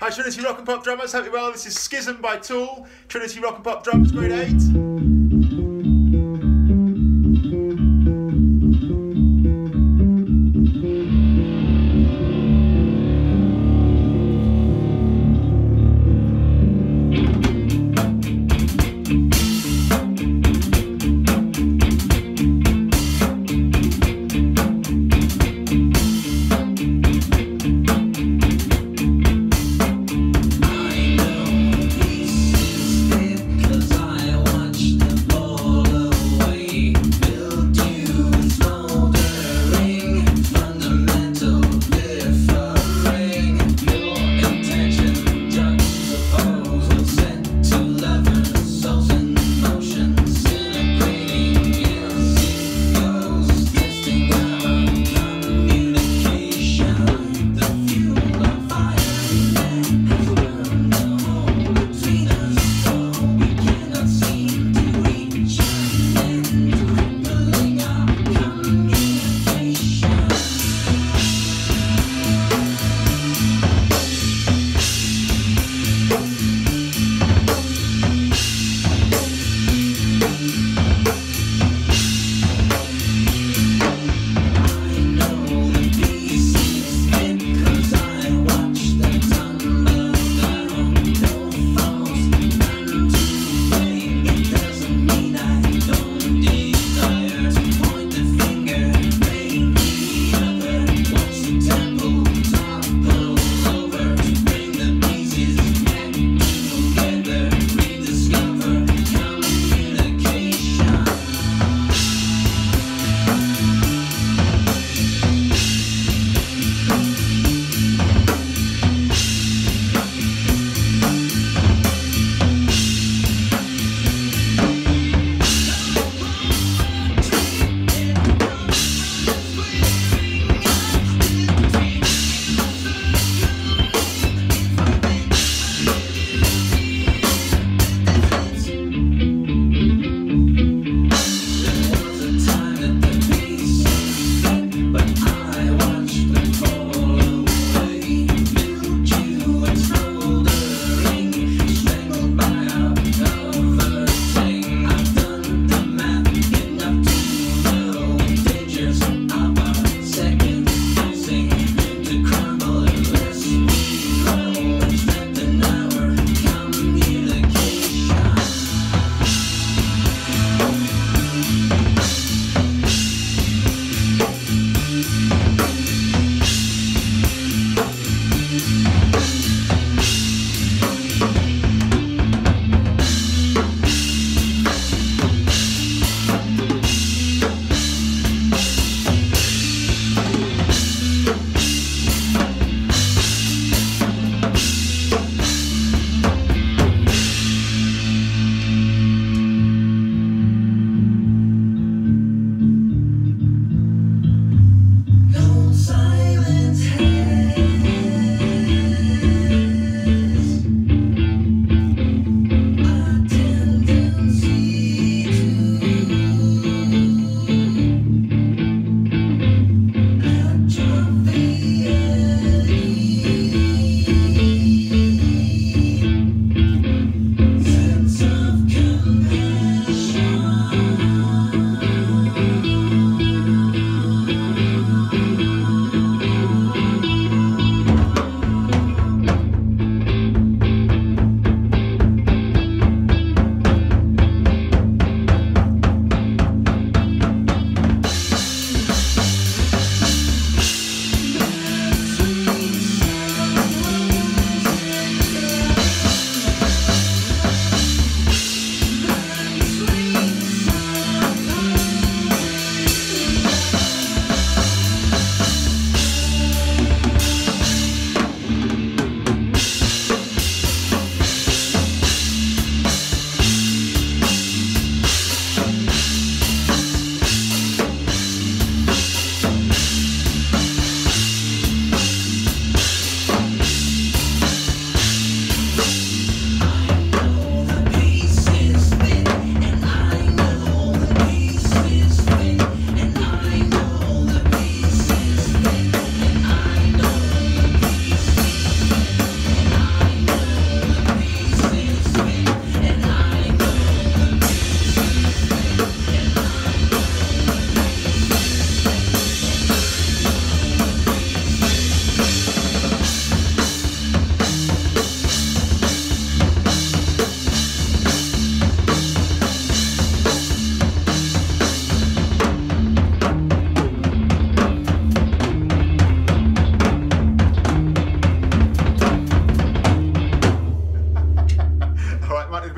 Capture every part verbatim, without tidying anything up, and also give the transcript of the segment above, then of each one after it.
Hi Trinity Rock and Pop Drummers, hope you're well. This is Schism by Tool, Trinity Rock and Pop Drummers, grade eight. Cause I watched them.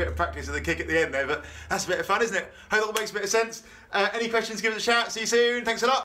bit of practice with the kick at the end there, but that's a bit of fun, isn't it? Hope that all makes a bit of sense. Uh, any questions, give us a shout. See you soon. Thanks a lot.